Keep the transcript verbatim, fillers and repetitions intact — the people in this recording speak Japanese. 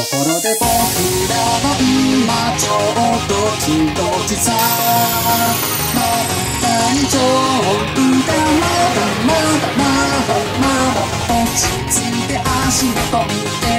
ところで僕らは今ちょうど気持ちさ、まだ大丈夫だ、まだまだまだまだ落ち着いて足が飛び出